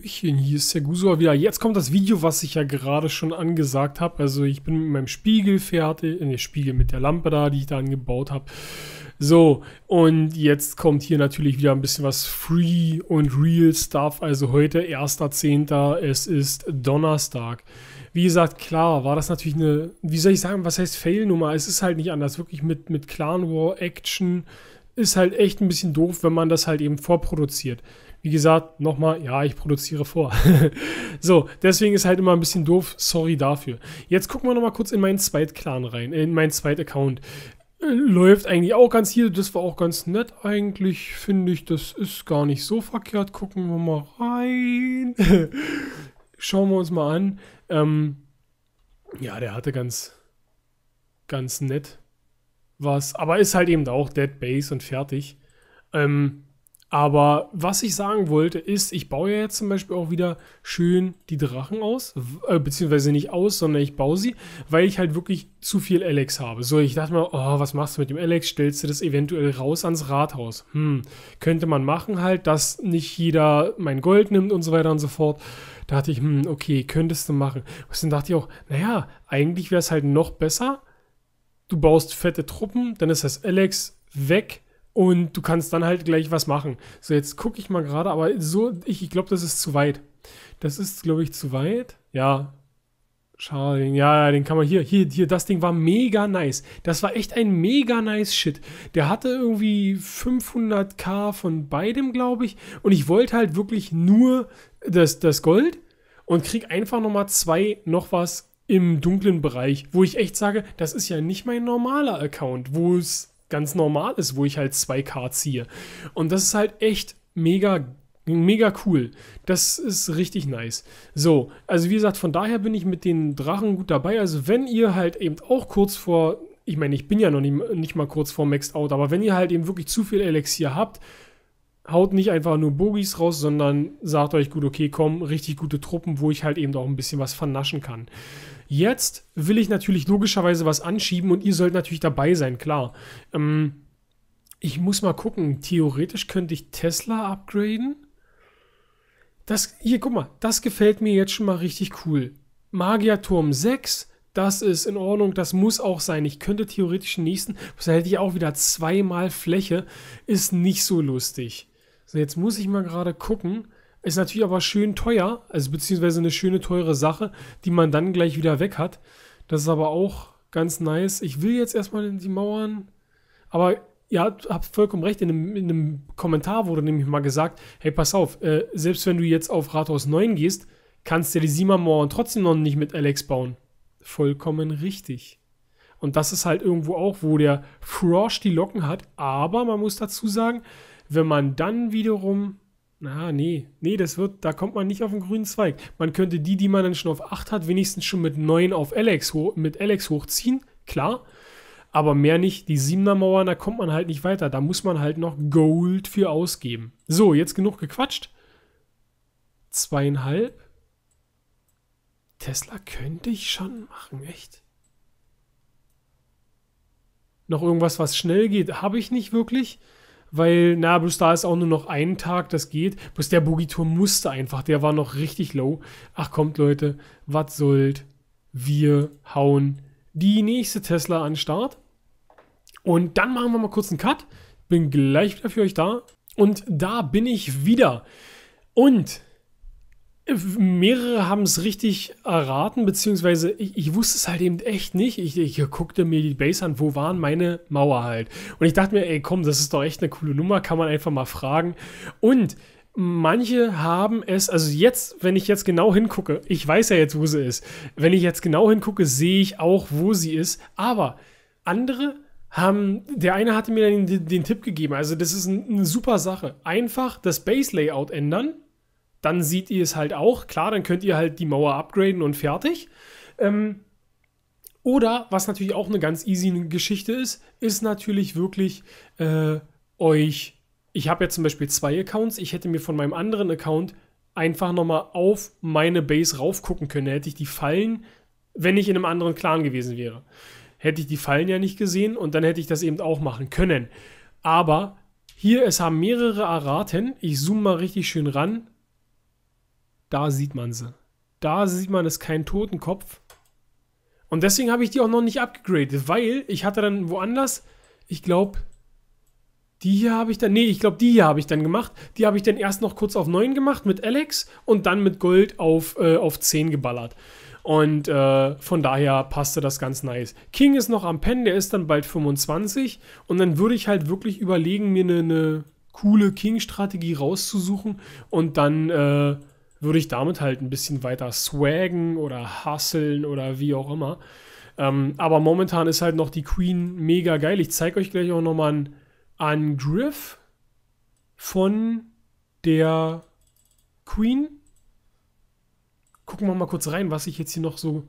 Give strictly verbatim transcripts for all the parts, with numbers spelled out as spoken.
Hallöchen, hier ist der Gusower wieder. Jetzt kommt das Video, was ich ja gerade schon angesagt habe. Also ich bin mit meinem Spiegel fertig, ne, Spiegel mit der Lampe da, die ich da angebaut habe. So, und jetzt kommt hier natürlich wieder ein bisschen was Free und Real Stuff. Also heute, erster Zehnter, es ist Donnerstag. Wie gesagt, klar, war das natürlich eine, wie soll ich sagen, was heißt Fail-Nummer? Es ist halt nicht anders, wirklich mit, mit Clan War Action ist halt echt ein bisschen doof, wenn man das halt eben vorproduziert. Wie gesagt, nochmal, ja, ich produziere vor. So, deswegen ist halt immer ein bisschen doof, sorry dafür. Jetzt gucken wir nochmal kurz in meinen Zweit-Clan rein, in meinen Zweit-Account. Läuft eigentlich auch ganz hier, das war auch ganz nett eigentlich, finde ich, das ist gar nicht so verkehrt. Gucken wir mal rein. Schauen wir uns mal an. Ähm, ja, der hatte ganz, ganz nett was, aber ist halt eben auch Dead Base und fertig. Ähm, Aber was ich sagen wollte ist, ich baue ja jetzt zum Beispiel auch wieder schön die Drachen aus, äh, beziehungsweise nicht aus, sondern ich baue sie, weil ich halt wirklich zu viel Alex habe. So, ich dachte mal, oh, was machst du mit dem Alex? Stellst du das eventuell raus ans Rathaus? Hm, könnte man machen halt, dass nicht jeder mein Gold nimmt und so weiter und so fort. Da dachte ich, hm, okay, könntest du machen. Und dann dachte ich auch, naja, eigentlich wäre es halt noch besser, du baust fette Truppen, dann ist das Alex weg. Und du kannst dann halt gleich was machen. So, jetzt gucke ich mal gerade, aber so, ich, ich glaube, das ist zu weit. Das ist, glaube ich, zu weit. Ja, schade. Ja, den kann man hier, hier, hier, das Ding war mega nice. Das war echt ein mega nice Shit. Der hatte irgendwie fünfhunderttausend von beidem, glaube ich. Und ich wollte halt wirklich nur das, das Gold und krieg einfach nochmal zwei noch was im dunklen Bereich, wo ich echt sage, das ist ja nicht mein normaler Account, wo es ganz normal ist, wo ich halt zwei K ziehe. Und das ist halt echt mega, mega cool. Das ist richtig nice. So, also wie gesagt, von daher bin ich mit den Drachen gut dabei. Also wenn ihr halt eben auch kurz vor, ich meine, ich bin ja noch nicht, nicht mal kurz vor Maxed Out, aber wenn ihr halt eben wirklich zu viel Elixier habt, haut nicht einfach nur Bogies raus, sondern sagt euch, gut, okay, komm, richtig gute Truppen, wo ich halt eben auch ein bisschen was vernaschen kann. Jetzt will ich natürlich logischerweise was anschieben und ihr sollt natürlich dabei sein, klar. Ähm, ich muss mal gucken, theoretisch könnte ich Tesla upgraden. Das, hier, guck mal, das gefällt mir jetzt schon mal richtig cool. Magierturm sechs, das ist in Ordnung, das muss auch sein. Ich könnte theoretisch den nächsten, dann hätte ich auch wieder zweimal Fläche, ist nicht so lustig. So, jetzt muss ich mal gerade gucken. Ist natürlich aber schön teuer, also beziehungsweise eine schöne teure Sache, die man dann gleich wieder weg hat. Das ist aber auch ganz nice. Ich will jetzt erstmal die Mauern, aber ihr habt, habt vollkommen recht, in einem, in einem Kommentar wurde nämlich mal gesagt, hey, pass auf, äh, selbst wenn du jetzt auf Rathaus neun gehst, kannst du ja die Sima-Mauern trotzdem noch nicht mit Alex bauen. Vollkommen richtig. Und das ist halt irgendwo auch, wo der Frosch die Locken hat, aber man muss dazu sagen, wenn man dann wiederum, na, nee, nee, das wird, da kommt man nicht auf den grünen Zweig. Man könnte die, die man dann schon auf acht hat, wenigstens schon mit neun auf Alex, mit Alex hochziehen, klar, aber mehr nicht. Die siebener Mauern, da kommt man halt nicht weiter, da muss man halt noch Gold für ausgeben. So, jetzt genug gequatscht. Zweieinhalb. Tesla könnte ich schon machen, echt. Noch irgendwas, was schnell geht, habe ich nicht wirklich. Weil, na, bloß da ist auch nur noch einen Tag, das geht. Bloß der Bogiturm musste einfach, der war noch richtig low. Ach kommt, Leute, was sollt, wir hauen die nächste Tesla an den Start. Und dann machen wir mal kurz einen Cut. Bin gleich wieder für euch da. Und da bin ich wieder. Und mehrere haben es richtig erraten, beziehungsweise ich, ich wusste es halt eben echt nicht. Ich, ich guckte mir die Base an, wo waren meine Mauer halt. Und ich dachte mir, ey komm, das ist doch echt eine coole Nummer, kann man einfach mal fragen. Und manche haben es, also jetzt, wenn ich jetzt genau hingucke, ich weiß ja jetzt, wo sie ist. Wenn ich jetzt genau hingucke, sehe ich auch, wo sie ist. Aber andere haben, der eine hatte mir den, den Tipp gegeben, also das ist ein, eine super Sache. Einfach das Base-Layout ändern. Dann seht ihr es halt auch. Klar, dann könnt ihr halt die Mauer upgraden und fertig. Ähm, oder, was natürlich auch eine ganz easy Geschichte ist, ist natürlich wirklich äh, euch... Ich habe ja zum Beispiel zwei Accounts. Ich hätte mir von meinem anderen Account einfach nochmal auf meine Base raufgucken können. Da hätte ich die Fallen, wenn ich in einem anderen Clan gewesen wäre. Hätte ich die Fallen ja nicht gesehen und dann hätte ich das eben auch machen können. Aber hier, es haben mehrere erraten. Ich zoome mal richtig schön ran. Da sieht man sie. Da sieht man, es ist kein Totenkopf. Und deswegen habe ich die auch noch nicht upgegradet, weil ich hatte dann woanders, ich glaube, die hier habe ich dann, nee, ich glaube, die hier habe ich dann gemacht. Die habe ich dann erst noch kurz auf neun gemacht mit Alex und dann mit Gold auf, äh, auf zehn geballert. Und äh, von daher passte das ganz nice. King ist noch am Pen, der ist dann bald fünfundzwanzig. Und dann würde ich halt wirklich überlegen, mir eine, eine coole King-Strategie rauszusuchen. Und dann äh, würde ich damit halt ein bisschen weiter swaggen oder hustlen oder wie auch immer. Ähm, aber momentan ist halt noch die Queen mega geil. Ich zeige euch gleich auch nochmal einen Angriff von der Queen. Gucken wir mal kurz rein, was ich jetzt hier noch so...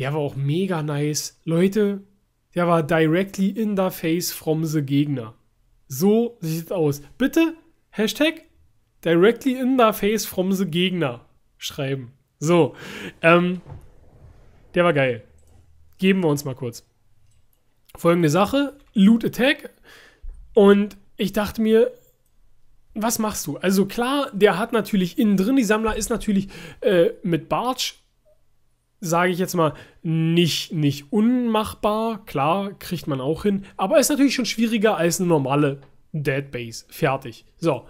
Der war auch mega nice. Leute, der war directly in the face from the Gegner. So sieht es aus. Bitte, Hashtag directly in the face from the Gegner schreiben. So, ähm, der war geil. Geben wir uns mal kurz. Folgende Sache, Loot Attack. Und ich dachte mir... Was machst du? Also klar, der hat natürlich innen drin, die Sammler ist natürlich äh, mit Bartsch, sage ich jetzt mal, nicht, nicht unmachbar. Klar, kriegt man auch hin. Aber ist natürlich schon schwieriger als eine normale Dead Base. Fertig. So.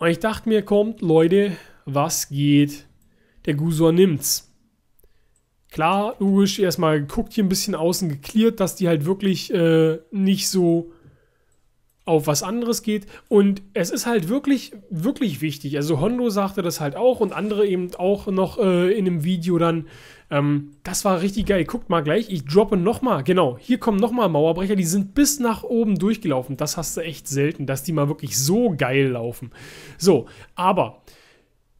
Und ich dachte mir, kommt, Leute, was geht? Der Gusower nimmt's. Klar, logisch, erstmal geguckt, hier ein bisschen außen geklärt, dass die halt wirklich äh, nicht so... auf was anderes geht. Und es ist halt wirklich, wirklich wichtig. Also Hondo sagte das halt auch und andere eben auch noch äh, in einem Video dann. Ähm, das war richtig geil. Guckt mal gleich. Ich droppe nochmal. Genau, hier kommen nochmal Mauerbrecher. Die sind bis nach oben durchgelaufen. Das hast du echt selten, dass die mal wirklich so geil laufen. So, aber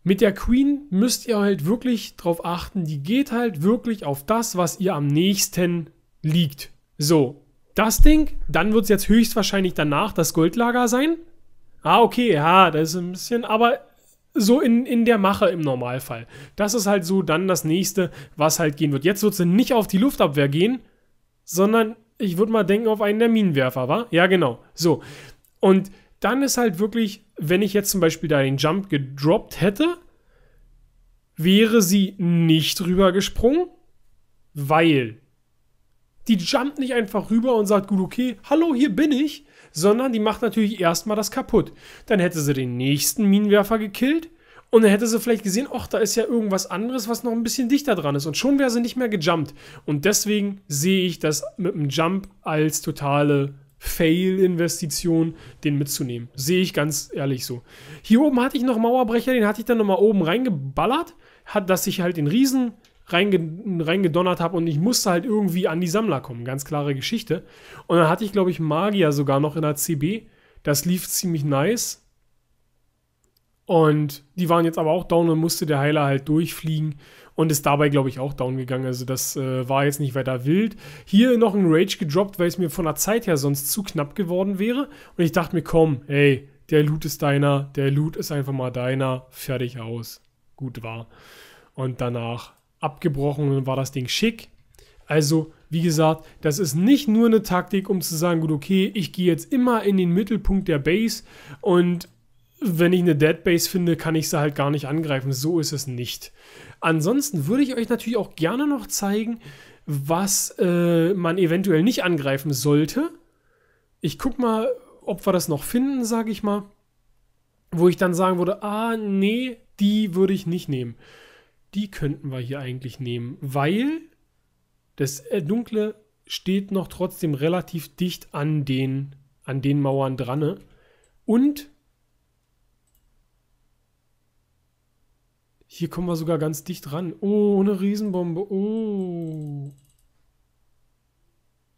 mit der Queen müsst ihr halt wirklich drauf achten. Die geht halt wirklich auf das, was ihr am nächsten liegt. So. Das Ding, dann wird es jetzt höchstwahrscheinlich danach das Goldlager sein. Ah, okay, ja, das ist ein bisschen, aber so in, in der Mache im Normalfall. Das ist halt so dann das nächste, was halt gehen wird. Jetzt wird sie nicht auf die Luftabwehr gehen, sondern ich würde mal denken auf einen der Minenwerfer, wa? Ja, genau. So. Und dann ist halt wirklich, wenn ich jetzt zum Beispiel da den Jump gedroppt hätte, wäre sie nicht rübergesprungen, weil... Die jumpt nicht einfach rüber und sagt, gut, okay, hallo, hier bin ich, sondern die macht natürlich erstmal das kaputt. Dann hätte sie den nächsten Minenwerfer gekillt und dann hätte sie vielleicht gesehen, ach, da ist ja irgendwas anderes, was noch ein bisschen dichter dran ist und schon wäre sie nicht mehr gejumpt. Und deswegen sehe ich das mit dem Jump als totale Fail-Investition, den mitzunehmen. Sehe ich ganz ehrlich so. Hier oben hatte ich noch Mauerbrecher, den hatte ich dann nochmal oben reingeballert, hat, dass ich halt den Riesen... reingedonnert habe und ich musste halt irgendwie an die Sammler kommen. Ganz klare Geschichte. Und dann hatte ich, glaube ich, Magier sogar noch in der C B. Das lief ziemlich nice. Und die waren jetzt aber auch down und musste der Heiler halt durchfliegen und ist dabei, glaube ich, auch down gegangen. Also das äh, war jetzt nicht weiter wild. Hier noch ein Rage gedroppt, weil es mir von der Zeit her sonst zu knapp geworden wäre. Und ich dachte mir, komm, ey, der Loot ist deiner, der Loot ist einfach mal deiner. Fertig, aus. Gut war. Und danach... abgebrochen und dann war das Ding schick. Also, wie gesagt, das ist nicht nur eine Taktik, um zu sagen, gut, okay, ich gehe jetzt immer in den Mittelpunkt der Base und wenn ich eine Dead Base finde, kann ich sie halt gar nicht angreifen. So ist es nicht. Ansonsten würde ich euch natürlich auch gerne noch zeigen, was äh, man eventuell nicht angreifen sollte. Ich gucke mal, ob wir das noch finden, sage ich mal. Wo ich dann sagen würde, ah, nee, die würde ich nicht nehmen. Die könnten wir hier eigentlich nehmen, weil das Dunkle steht noch trotzdem relativ dicht an den, an den Mauern dran. Und hier kommen wir sogar ganz dicht ran. Oh, eine Riesenbombe. Oh.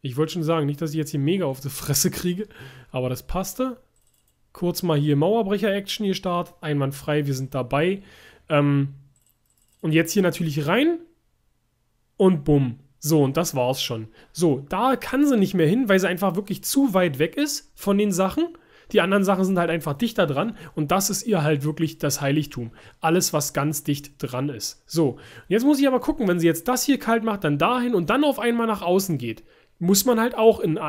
Ich wollte schon sagen, nicht, dass ich jetzt hier mega auf die Fresse kriege, aber das passte. Kurz mal hier Mauerbrecher-Action hier startet. Einwandfrei, wir sind dabei. Ähm... Und jetzt hier natürlich rein und bumm. So, und das war's schon. So, da kann sie nicht mehr hin, weil sie einfach wirklich zu weit weg ist von den Sachen. Die anderen Sachen sind halt einfach dichter dran und das ist ihr halt wirklich das Heiligtum. Alles, was ganz dicht dran ist. So, und jetzt muss ich aber gucken, wenn sie jetzt das hier kalt macht, dann dahin und dann auf einmal nach außen geht. Muss man halt auch in,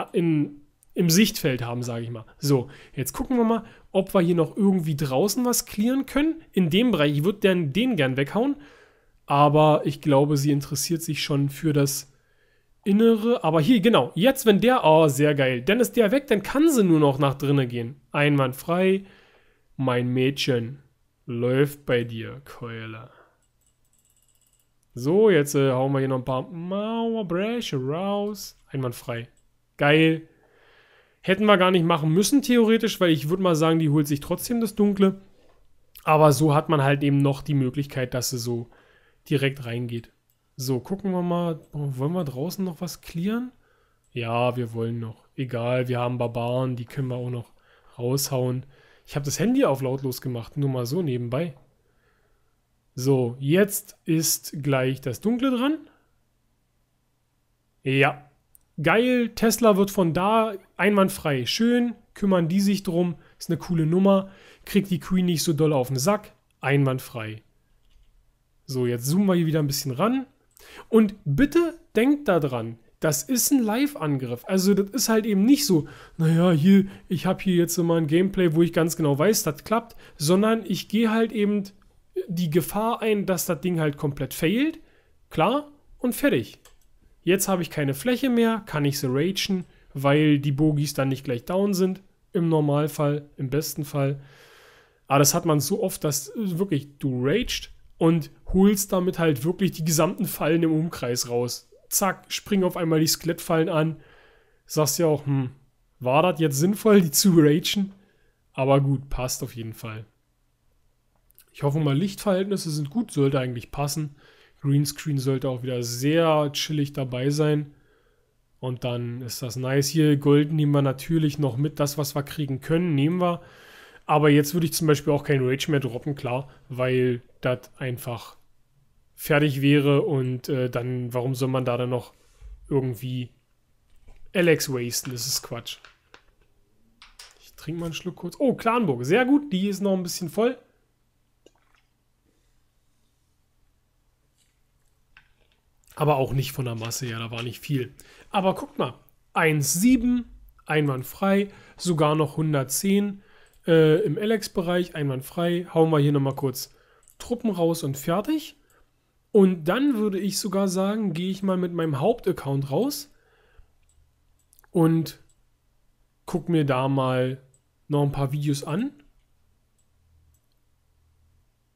in im Sichtfeld haben, sage ich mal. So, jetzt gucken wir mal, ob wir hier noch irgendwie draußen was clearen können. In dem Bereich, ich würde den, den gern weghauen, aber ich glaube, sie interessiert sich schon für das Innere. Aber hier, genau, jetzt, wenn der, oh, sehr geil, dann ist der weg, dann kann sie nur noch nach drinnen gehen. Einwandfrei, mein Mädchen, läuft bei dir, Keule. So, jetzt äh, hauen wir hier noch ein paar Mauerbrecher raus. Einwandfrei. Geil. Hätten wir gar nicht machen müssen, theoretisch, weil ich würde mal sagen, die holt sich trotzdem das Dunkle. Aber so hat man halt eben noch die Möglichkeit, dass sie so direkt reingeht. So, gucken wir mal. Wollen wir draußen noch was clearen? Ja, wir wollen noch. Egal, wir haben Barbaren, die können wir auch noch raushauen. Ich habe das Handy auf lautlos gemacht, nur mal so nebenbei. So, jetzt ist gleich das Dunkle dran. Ja, geil, Tesla wird von da einwandfrei. Schön, kümmern die sich drum, ist eine coole Nummer. Kriegt die Queen nicht so doll auf den Sack, einwandfrei. So, jetzt zoomen wir hier wieder ein bisschen ran. Und bitte denkt daran, das ist ein Live-Angriff. Also das ist halt eben nicht so, naja, hier, ich habe hier jetzt mal ein Gameplay, wo ich ganz genau weiß, das klappt, sondern ich gehe halt eben die Gefahr ein, dass das Ding halt komplett failt. Klar, und fertig. Jetzt habe ich keine Fläche mehr, kann ich sie ragen, weil die Bogies dann nicht gleich down sind. Im Normalfall, im besten Fall. Aber das hat man so oft, dass wirklich du raged und holst damit halt wirklich die gesamten Fallen im Umkreis raus. Zack, springen auf einmal die Skelettfallen an. Sagst ja auch, hm, war das jetzt sinnvoll, die zu ragen? Aber gut, passt auf jeden Fall. Ich hoffe mal, Lichtverhältnisse sind gut, sollte eigentlich passen. Greenscreen sollte auch wieder sehr chillig dabei sein. Und dann ist das nice hier. Gold nehmen wir natürlich noch mit. Das, was wir kriegen können, nehmen wir. Aber jetzt würde ich zum Beispiel auch kein Rage mehr droppen, klar. Weil das einfach fertig wäre. Und äh, dann, warum soll man da dann noch irgendwie Alex wasten? Das ist Quatsch. Ich trinke mal einen Schluck kurz. Oh, Clanburg, sehr gut. Die ist noch ein bisschen voll. Aber auch nicht von der Masse her, da war nicht viel. Aber guck mal, eins Komma sieben, einwandfrei, sogar noch hundertzehn äh, im Alex-Bereich, einwandfrei. Hauen wir hier nochmal kurz Truppen raus und fertig. Und dann würde ich sogar sagen, gehe ich mal mit meinem Hauptaccount raus und guck mir da mal noch ein paar Videos an.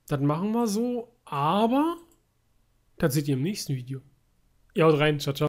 Das machen wir so, aber das seht ihr im nächsten Video. Ja, haut rein. Ciao, ciao.